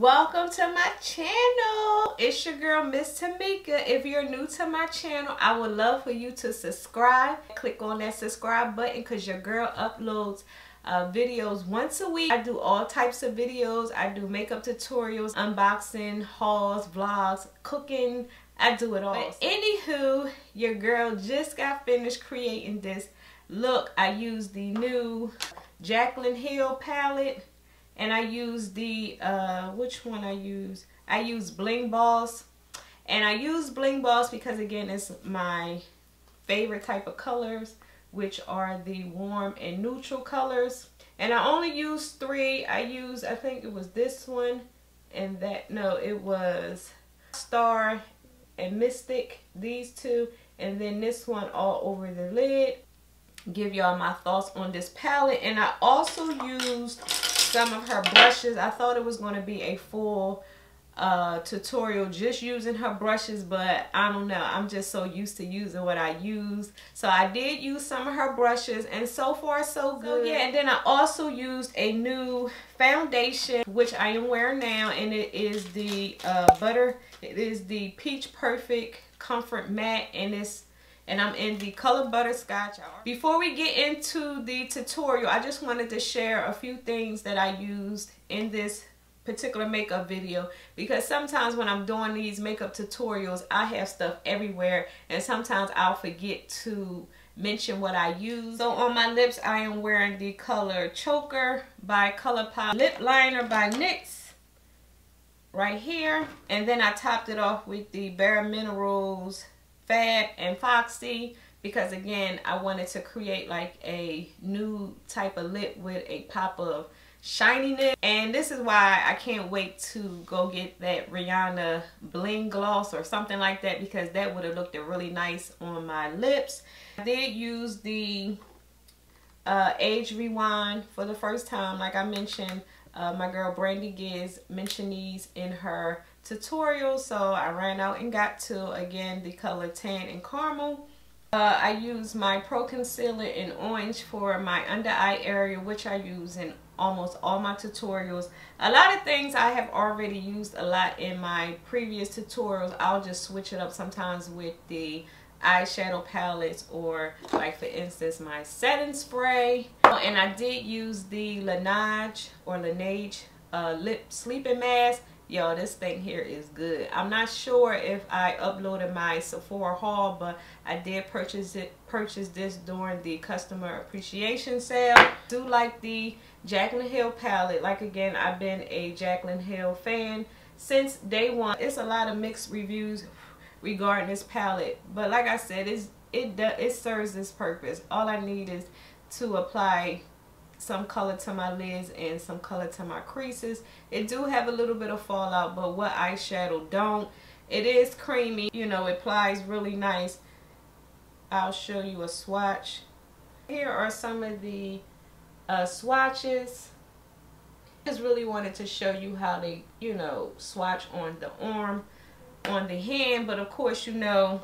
Welcome to my channel. It's your girl Miss Tamika. If you're new to my channel, I would love for you to subscribe. Click on that subscribe button because your girl uploads videos once a week. I do all types of videos. I do makeup tutorials, unboxing, hauls, vlogs, cooking. I do it all. But anywho, your girl just got finished creating this look. I used the new Jaclyn Hill palette. And I use the, which one I use? I use Bling Boss. And I use Bling Boss because, again, it's my favorite type of colors, which are the warm and neutral colors. And I only used three. I used, I think it was this one and that. No, it was Rockstar and Mystic, these two. And then this one all over the lid. Give y'all my thoughts on this palette. And I also used some of her brushes. I thought it was going to be a full tutorial just using her brushes, but I don't know, I'm just so used to using what I use. So I did use some of her brushes, and so far so good. Yeah, and then I also used a new foundation, which I am wearing now, and it is the it is the Peach Perfect Comfort Matte, and it's and I'm in the color Butterscotch. Before we get into the tutorial, I just wanted to share a few things that I used in this particular makeup video, because sometimes when I'm doing these makeup tutorials, I have stuff everywhere, and sometimes I'll forget to mention what I use. So on my lips, I am wearing the color Choker by ColourPop, Lip Liner by NYX right here, and then I topped it off with the Bare Minerals Fab and Foxy, because again I wanted to create like a new type of lip with a pop of shininess. And this is why I can't wait to go get that Rihanna bling gloss or something like that, because that would have looked really nice on my lips. I did use the Age Rewind for the first time. Like I mentioned, my girl Brandy Giz mentioned these in her tutorial, so I ran out and got to, again, the color Tan and Caramel. I use my Pro Concealer in Orange for my under eye area, which I use in almost all my tutorials. A lot of things I have already used a lot in my previous tutorials. I'll just switch it up sometimes with the eyeshadow palettes, or like for instance my setting spray. And I did use the Laneige or Laneige lip sleeping mask. Y'all, this thing here is good. I'm not sure if I uploaded my Sephora haul, but I did purchase this during the customer appreciation sale. I do like the Jaclyn Hill palette. Like again, I've been a Jaclyn Hill fan since day one. It's a lot of mixed reviews regarding this palette, but like I said, it serves this purpose. All I need is to apply some color to my lids and some color to my creases. It do have a little bit of fallout, but what eyeshadow don't? It is creamy, you know, it applies really nice. I'll show you a swatch. Here are some of the swatches. Just really wanted to show you how they, you know, swatch on the arm, on the hand, but of course, you know,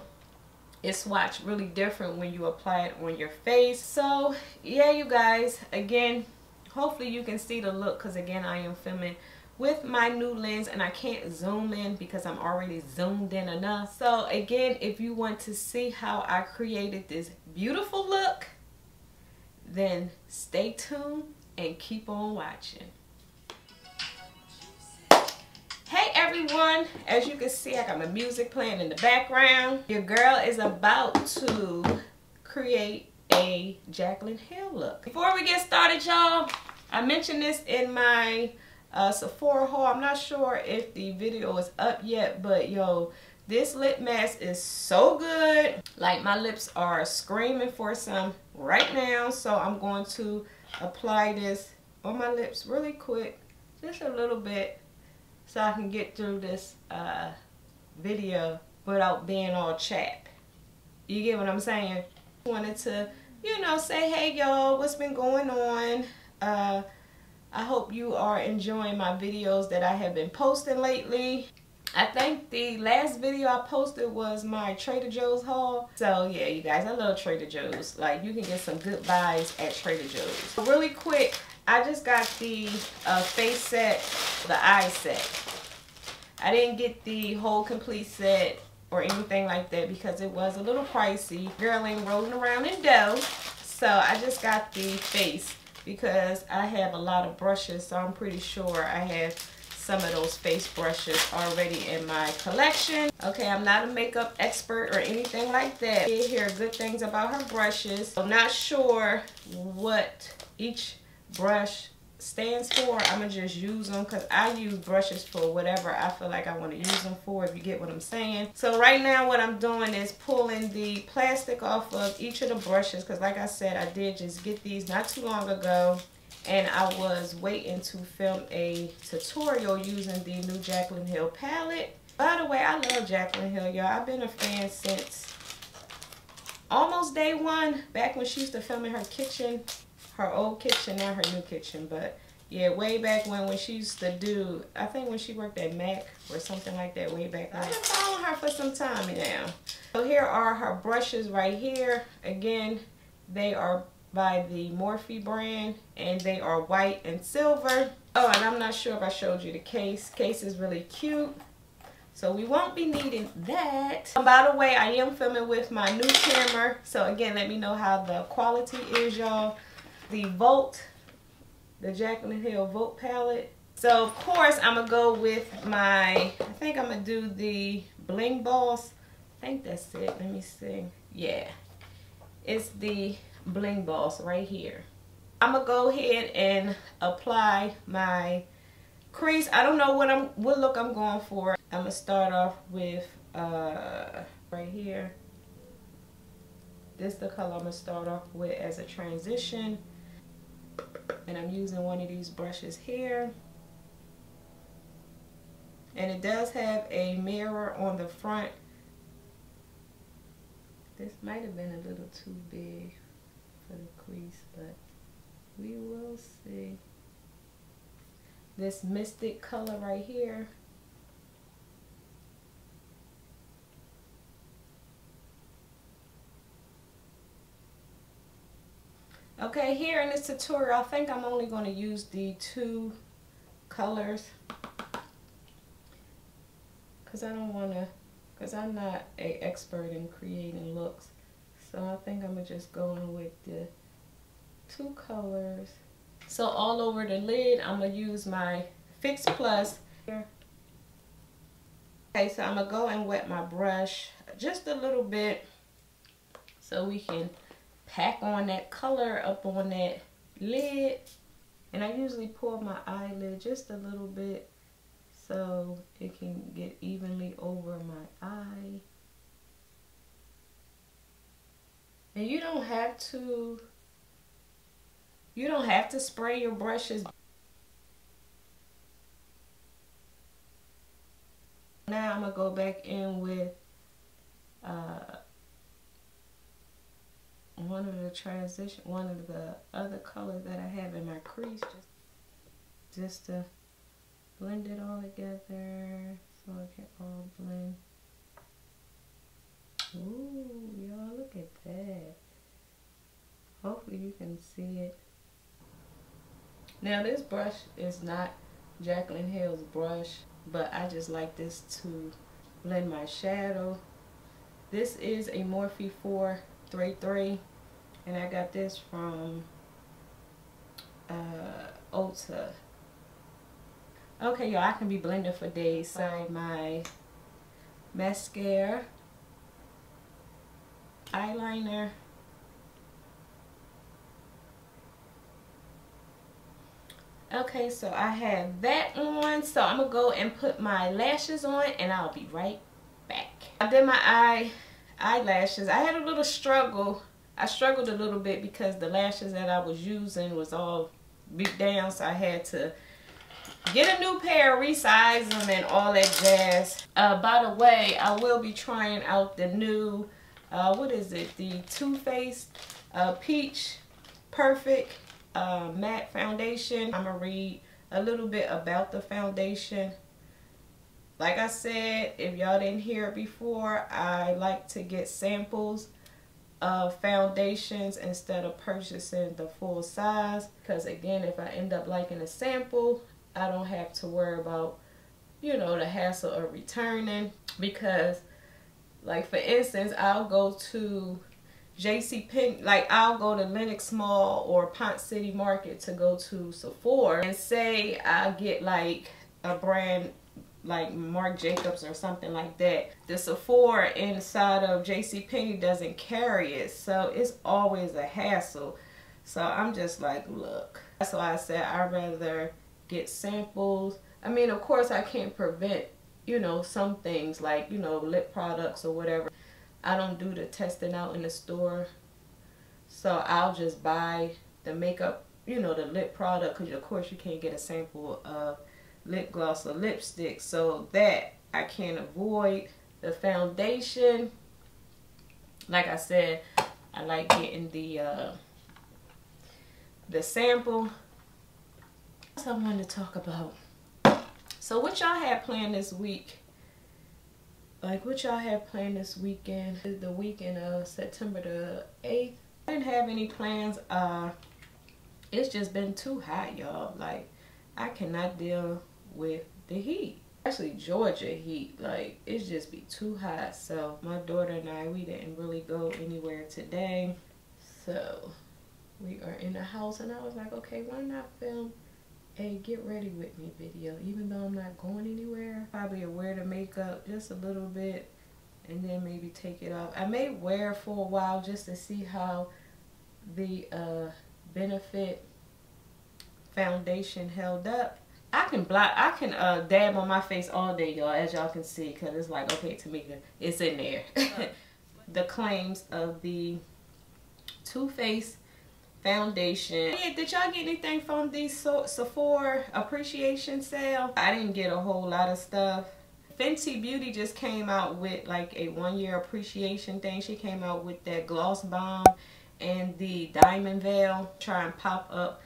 it's swatched really different when you apply it on your face. So yeah, you guys, again, hopefully you can see the look, because again I am filming with my new lens and I can't zoom in because I'm already zoomed in enough. So again, if you want to see how I created this beautiful look, then stay tuned and keep on watching. Hey everyone, as you can see, I got my music playing in the background. Your girl is about to create a Jaclyn Hill look. Before we get started, y'all, I mentioned this in my Sephora haul. I'm not sure if the video is up yet, but yo, this lip mask is so good. Like, my lips are screaming for some right now, so I'm going to apply this on my lips really quick, just a little bit, so I can get through this video without being all chapped. You get what I'm saying? Wanted to, you know, say, hey y'all, what's been going on? I hope you are enjoying my videos that I have been posting lately. I think the last video I posted was my Trader Joe's haul. So yeah, you guys, I love Trader Joe's. Like, you can get some good buys at Trader Joe's. Really quick, I just got the face set, the eye set. I didn't get the whole complete set or anything like that because it was a little pricey. Girl ain't rolling around in dough. So I just got the face because I have a lot of brushes. So I'm pretty sure I have some of those face brushes already in my collection. Okay, I'm not a makeup expert or anything like that. I hear good things about her brushes. I'm not sure what each brush stands for. I'm gonna just use them because I use brushes for whatever I feel like I want to use them for, if you get what I'm saying. So right now what I'm doing is pulling the plastic off of each of the brushes because, like I said, I did just get these not too long ago. And I was waiting to film a tutorial using the new Jaclyn Hill palette. By the way, I love Jaclyn Hill, y'all. I've been a fan since almost day one, back when she used to film in her kitchen, her old kitchen, now her new kitchen. But yeah, way back when she used to do, I think when she worked at MAC or something like that way back when. I've been following her for some time now. So here are her brushes right here. Again, they are by the Morphe brand, and they are white and silver. Oh, and I'm not sure if I showed you the case. Case is really cute, so we won't be needing that. And by the way, I am filming with my new camera, so again, let me know how the quality is, y'all. The Volt, the Jaclyn Hill Volt palette. So of course, I'm gonna go with my, I think I'm gonna do the Bling Boss. I think that's it, let me see. Yeah, it's the Bling Boss right here. I'm gonna go ahead and apply my crease. I don't know what look I'm going for. I'm gonna start off with right here. This is the color I'm gonna start off with as a transition, and I'm using one of these brushes here, and it does have a mirror on the front. This might have been a little too big for the crease, but we will see. This Mystic color right here, okay. Here in this tutorial, I think I'm only going to use the two colors because I'm not an expert in creating looks. So I think I'm gonna just go in with the two colors. So all over the lid, I'm gonna use my Fix Plus here. Okay, so I'm gonna go and wet my brush just a little bit so we can pack on that color up on that lid. And I usually pull my eyelid just a little bit so it can get evenly over my eye. And you don't have to spray your brushes. Now I'm gonna go back in with one of the other colors that I have in my crease, just to blend it all together so it can all blend. Ooh, y'all, look at that. Hopefully you can see it. Now this brush is not Jaclyn Hill's brush, but I just like this to blend my shadow. This is a Morphe 433, and I got this from Ulta. Okay, y'all, I can be blending for days. So my mascara, eyeliner, okay, so I have that on, so I'm gonna go and put my lashes on and I'll be right back. I did my eyelashes. I had a little struggle. I struggled a little bit because the lashes that I was using was all beat down, so I had to get a new pair, resize them and all that jazz. By the way, I will be trying out the new what is it? The Too Faced Peach Perfect Matte Foundation. I'm gonna read a little bit about the foundation. Like I said, if y'all didn't hear it before, I like to get samples of foundations instead of purchasing the full size, because again, if I end up liking a sample, I don't have to worry about, you know, the hassle of returning. Because like for instance, I'll go to JCPenney, like I'll go to Lenox Mall or Ponce City Market to go to Sephora, and say I get like a brand like Marc Jacobs or something like that. The Sephora inside of JCPenney doesn't carry it, so it's always a hassle. So I'm just like, look. That's why I said I'd rather get samples. I mean, of course I can't prevent, you know, some things like, you know, lip products or whatever. I don't do the testing out in the store, so I'll just buy the makeup, you know, the lip product, because of course you can't get a sample of lip gloss or lipstick, so that I can't avoid. The foundation, like I said, I like getting the sample. That's what I wanted to talk about. So what y'all had planned this week? Like what y'all have planned this weekend, the weekend of September the 8th. I didn't have any plans. It's just been too hot, y'all. Like I cannot deal with the heat. Actually, Georgia heat. Like it's just be too hot. So my daughter and I, we didn't really go anywhere today. So we are in the house, and I was like, okay, why not film a get ready with me video, even though I'm not going anywhere. Probably wear the makeup just a little bit and then maybe take it off. I may wear it for a while just to see how the Benefit foundation held up. I can dab on my face all day, y'all, as y'all can see, because it's like, okay, Tamika, it's in there. The claims of the Too Faced foundation. Yeah, did y'all get anything from the Sephora appreciation sale? I didn't get a whole lot of stuff. Fenty Beauty just came out with like a one-year appreciation thing. She came out with that gloss bomb and the diamond veil. Try and pop up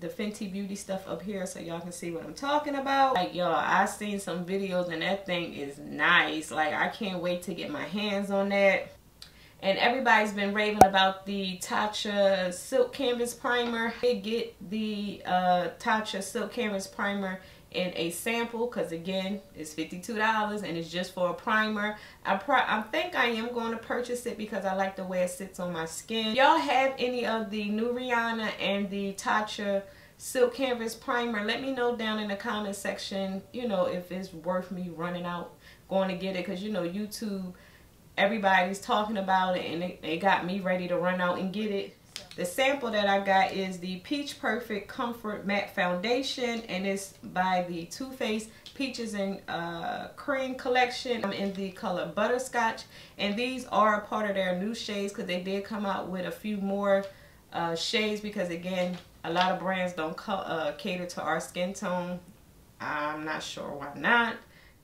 the Fenty Beauty stuff up here so y'all can see what I'm talking about. Like y'all, I seen some videos and that thing is nice. Like I can't wait to get my hands on that. And everybody's been raving about the Tatcha Silk Canvas Primer. I did get the Tatcha Silk Canvas Primer in a sample, because again, it's $52 and it's just for a primer. I think I am going to purchase it because I like the way it sits on my skin. Y'all have any of the new Rihanna and the Tatcha Silk Canvas Primer? Let me know down in the comment section, you know, if it's worth me running out, going to get it, because you know, YouTube, everybody's talking about it, and it got me ready to run out and get it. The sample that I got is the Peach Perfect Comfort Matte Foundation, and it's by the Too Faced Peaches and Cream Collection. I'm in the color Butterscotch, and these are a part of their new shades, because they did come out with a few more shades, because again, a lot of brands don't cater to our skin tone. I'm not sure why not.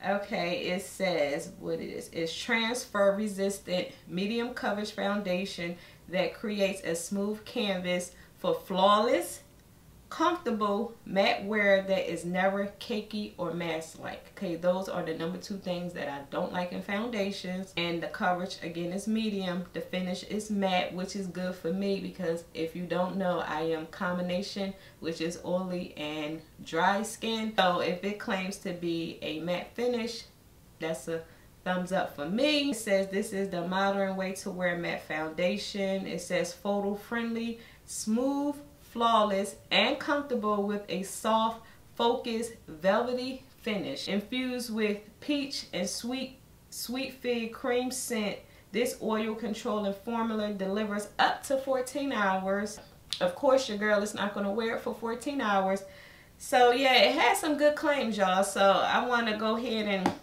Okay, it says what it is. It's transfer resistant medium coverage foundation that creates a smooth canvas for flawless, comfortable matte wear that is never cakey or mask like. Okay, those are the number two things that I don't like in foundations. And the coverage again is medium, the finish is matte, which is good for me, because if you don't know, I am combination, which is oily and dry skin. So if it claims to be a matte finish, that's a thumbs up for me. It says this is the modern way to wear matte foundation. It says photo friendly, smooth, flawless, and comfortable with a soft, focused, velvety finish. Infused with peach and sweet fig cream scent, this oil controlling formula delivers up to 14 hours. Of course, your girl is not going to wear it for 14 hours. So yeah, it has some good claims, y'all. So I want to go ahead and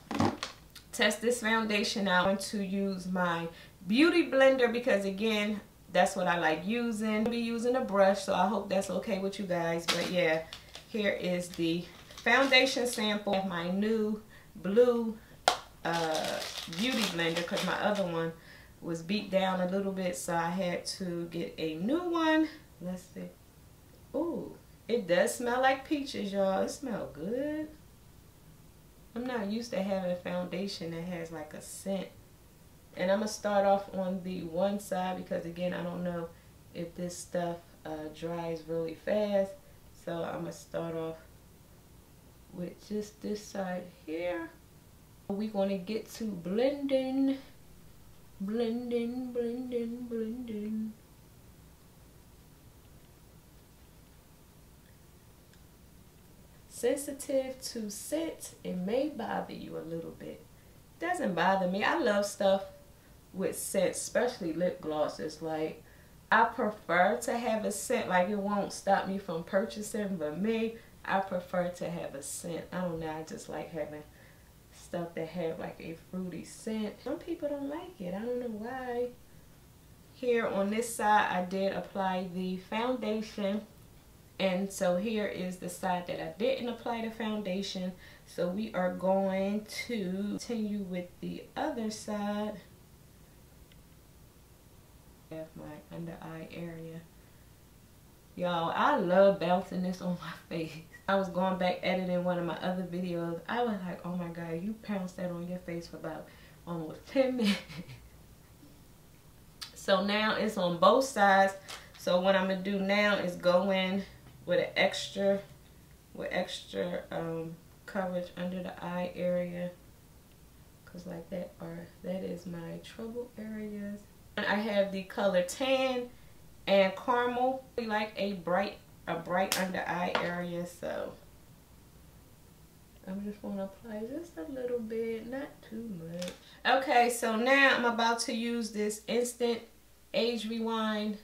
test this foundation out. I'm going to use my beauty blender because again, that's what I like using. I'll be using a brush, so I hope that's okay with you guys. But yeah, here is the foundation sample of my new blue beauty blender, because my other one was beat down a little bit, so I had to get a new one. Let's see. Ooh, it does smell like peaches, y'all. It smells good. I'm not used to having a foundation that has like a scent. And I'm going to start off on the one side because, again, I don't know if this stuff dries really fast. So I'm going to start off with just this side here. We're going to get to blending. Blending. Sensitive to scent, it may bother you a little bit. Doesn't bother me. I love stuff with scents, especially lip glosses. Like, I prefer to have a scent. Like, it won't stop me from purchasing, but me, I prefer to have a scent. I don't know, I just like having stuff that have like a fruity scent. Some people don't like it, I don't know why. Here on this side, I did apply the foundation, and so here is the side that I didn't apply the foundation. So we are going to continue with the other side. I have my under eye area. Y'all, I love bouncing this on my face. I was going back editing one of my other videos. I was like, oh my God, you pounced that on your face for about almost 10 minutes. So now it's on both sides. So what I'm going to do now is go in with an extra, coverage under the eye area. Because like that, that is my trouble areas. And I have the color tan and caramel. We like a bright under eye area, so I'm just going to apply just a little bit, not too much. Okay, so now I'm about to use this Instant Age Rewind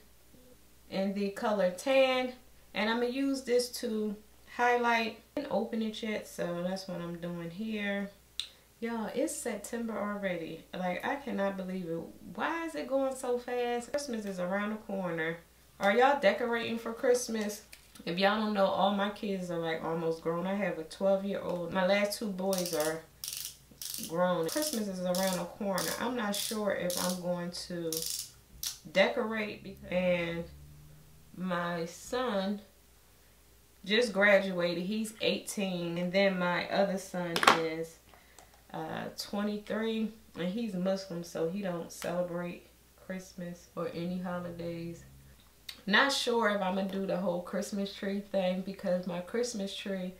in the color tan, and I'm going to use this to highlight. I didn't open it yet, so that's what I'm doing here. Y'all, it's September already. Like, I cannot believe it. Why is it going so fast? Christmas is around the corner. Are y'all decorating for Christmas? If y'all don't know, all my kids are like almost grown. I have a 12-year-old. My last two boys are grown. Christmas is around the corner. I'm not sure if I'm going to decorate. And my son just graduated. He's 18. And then my other son is 23. And he's Muslim, so he don't celebrate Christmas or any holidays. Not sure if I'm gonna do the whole Christmas tree thing because my Christmas tree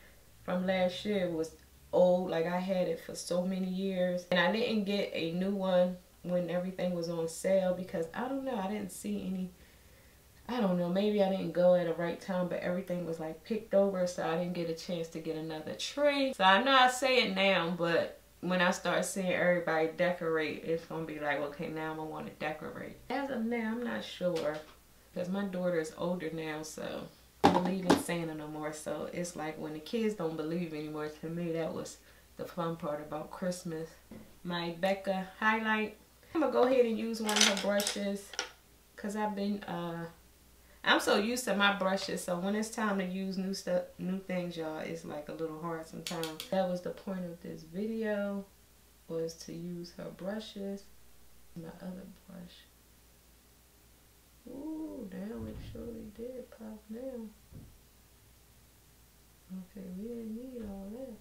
from last year was old. Like, I had it for so many years and I didn't get a new one when everything was on sale because I don't know, I didn't see any. I don't know, maybe I didn't go at the right time, but everything was like picked over, so I didn't get a chance to get another tree. So I know I say it now, but when I start seeing everybody decorate, it's gonna be like, okay, now I'm gonna want to decorate. As of now, I'm not sure. Because my daughter is older now, so I don't believe in Santa no more. So it's like when the kids don't believe anymore, to me, that was the fun part about Christmas. My Becca highlight. I'm going to go ahead and use one of her brushes because I've been, I'm so used to my brushes. So when it's time to use new stuff, new things, y'all, it's like a little hard sometimes. That was the point of this video, was to use her brushes. My other brush. Ooh, now it surely did pop now. Okay, we didn't need all that.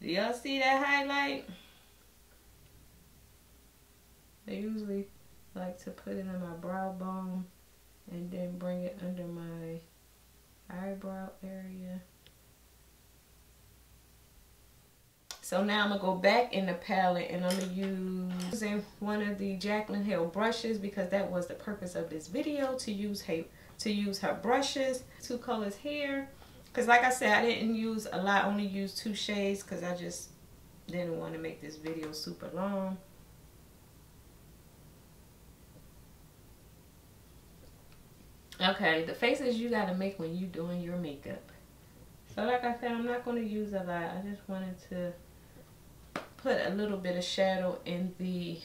Do y'all see that highlight? I usually like to put it in my brow bone and then bring it under my eyebrow area. So now I'm going to go back in the palette and I'm going to use one of the Jaclyn Hill brushes because that was the purpose of this video, to use her brushes. Two colors here because like I said, I didn't use a lot, only used two shades because I just didn't want to make this video super long. Okay, the faces you got to make when you're doing your makeup. So like I said, I'm not going to use a lot. I just wanted to put a little bit of shadow in the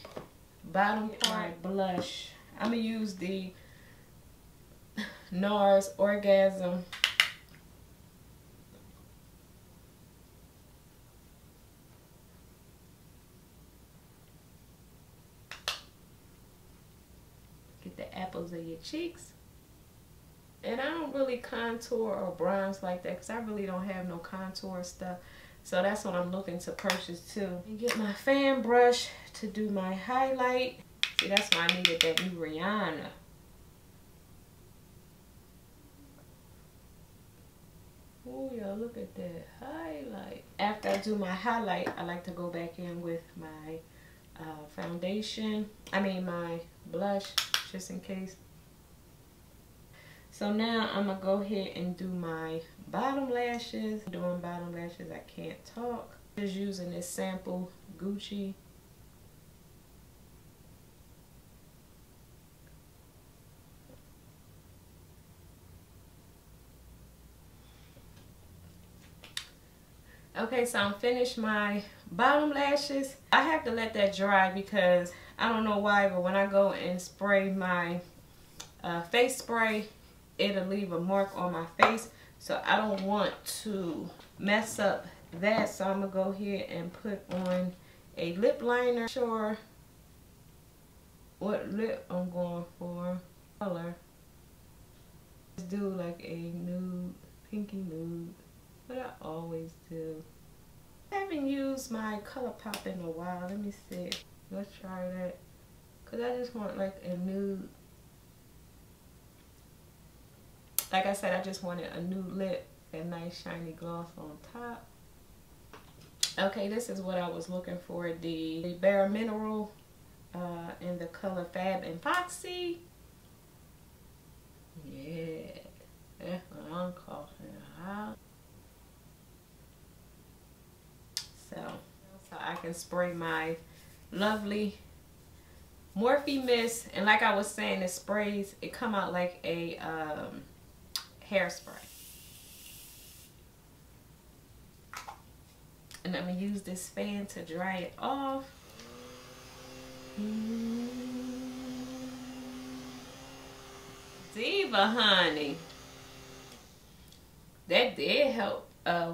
bottom part. Blush. I'm going to use the NARS Orgasm. Get the apples of your cheeks. And I don't really contour or bronze like that because I really don't have no contour stuff. So that's what I'm looking to purchase too. And get my fan brush to do my highlight. See, that's why I needed that new Rihanna. Oh, y'all, look at that highlight. After I do my highlight, I like to go back in with my foundation. I mean, my blush, just in case. So now I'm going to go ahead and do my bottom lashes. Doing bottom lashes, I can't talk. Just using this sample Gucci. Okay, so I'm finished my bottom lashes. I have to let that dry because I don't know why, but when I go and spray my face spray, it'll leave a mark on my face, so I don't want to mess up that. So I'm gonna go here and put on a lip liner. Not sure what lip I'm going for. Color. Let's do like a nude, pinky nude. What I always do. I haven't used my ColourPop in a while. Let me see. Let's try that. Cause I just want like a nude. Like I said, I just wanted a new lip, a nice shiny gloss on top. Okay, this is what I was looking for, the Bare Mineral in the color Fab and Foxy. Yeah, that's what I'm coughing out. So I can spray my lovely Morphe Miss, and like I was saying, it sprays, it come out like a hairspray. And I'm gonna use this fan to dry it off. Diva, honey. That did help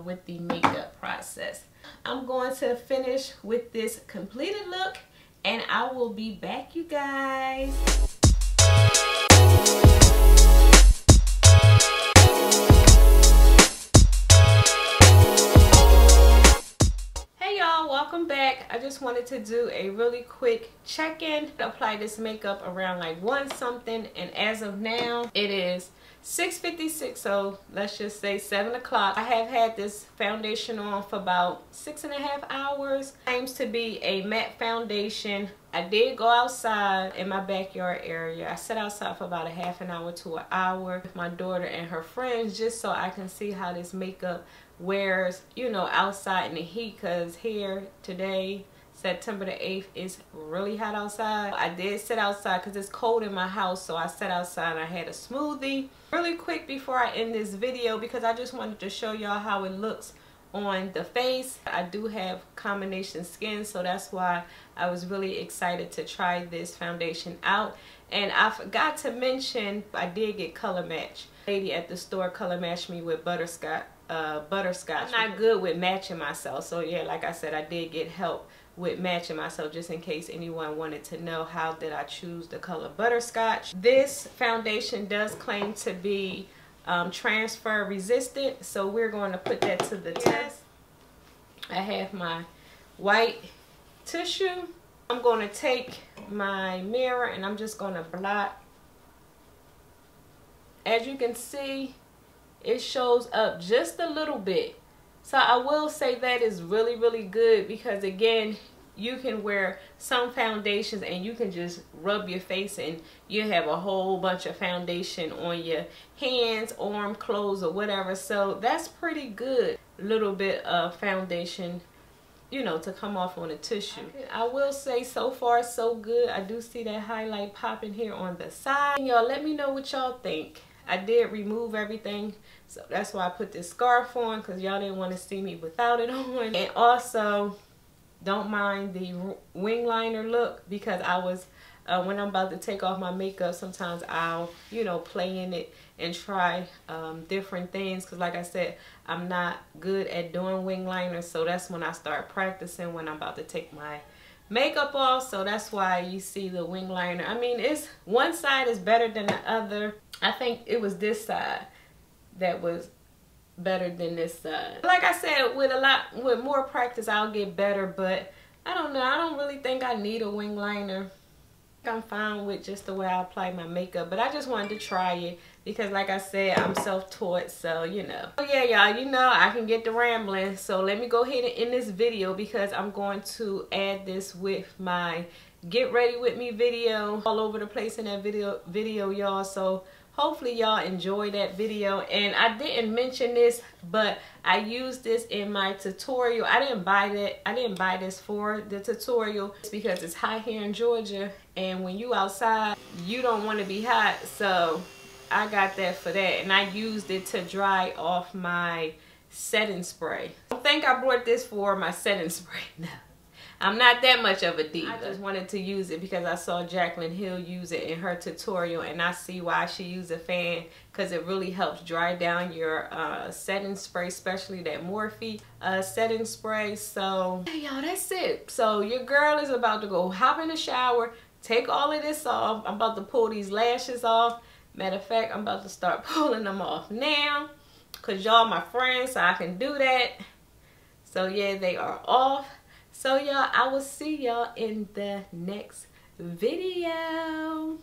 with the makeup process. I'm going to finish with this completed look, and I will be back, you guys. Welcome back. I just wanted to do a really quick check-in. Apply this makeup around like 1 something, and as of now it is 6:56, so let's just say 7 o'clock. I have had this foundation on for about 6.5 hours. Claims to be a matte foundation. I did go outside in my backyard area. I sat outside for about half an hour to an hour with my daughter and her friends, just so I can see how this makeup wears, you know, outside in the heat, because here today, September the 8th, is really hot outside. I did sit outside because it's cold in my house, so I sat outside and I had a smoothie. Really quick before I end this video, because I just wanted to show y'all how it looks on the face. I do have combination skin, so that's why I was really excited to try this foundation out. And I forgot to mention, I did get color match. Lady at the store color matched me with butterscotch. I'm not good with matching myself, so yeah, like I said, I did get help with matching myself, just in case anyone wanted to know how did I choose the color butterscotch. This foundation does claim to be transfer resistant, so we're going to put that to the test. I have my white tissue. I'm going to take my mirror and I'm just going to blot. As you can see, it shows up just a little bit, so I will say that is really, really good, because again, you can wear some foundations and you can just rub your face and you have a whole bunch of foundation on your hands, arm, clothes, or whatever. So that's pretty good, little bit of foundation, you know, to come off on a tissue. I will say, so far so good. I do see that highlight popping here on the side. Y'all, let me know what y'all think. I did remove everything, so that's why I put this scarf on, because y'all didn't want to see me without it on. And also, don't mind the wing liner look, because I was, when I'm about to take off my makeup, sometimes I'll, you know, play in it and try different things, because like I said, I'm not good at doing wing liners, so that's when I start practicing when I'm about to take my makeup off. So that's why you see the wing liner. I mean, it's one side is better than the other. I think it was this side that was better than this side. Like I said, with more practice, I'll get better, but I don't know. I don't really think I need a wing liner. I'm fine with just the way I apply my makeup, but I just wanted to try it because, like I said, I'm self-taught, so you know. So yeah, y'all, you know I can get the rambling, so let me go ahead and end this video because I'm going to add this with my get ready with me video. All over the place in that video y'all, so hopefully y'all enjoy that video. And I didn't mention this, but I used this in my tutorial. I didn't buy this for the tutorial. It's because it's hot here in Georgia, and when you outside you don't want to be hot, so I got that for that, and I used it to dry off my setting spray. I don't think I bought this for my setting spray. No, I'm not that much of a diva. I just wanted to use it because I saw Jaclyn Hill use it in her tutorial, and I see why she used a fan because it really helps dry down your setting spray, especially that Morphe setting spray. So hey y'all, that's it. So your girl is about to go hop in the shower, take all of this off. I'm about to pull these lashes off. Matter of fact, I'm about to start pulling them off now because y'all my friends, so I can do that. So yeah, they are off. So y'all, I will see y'all in the next video.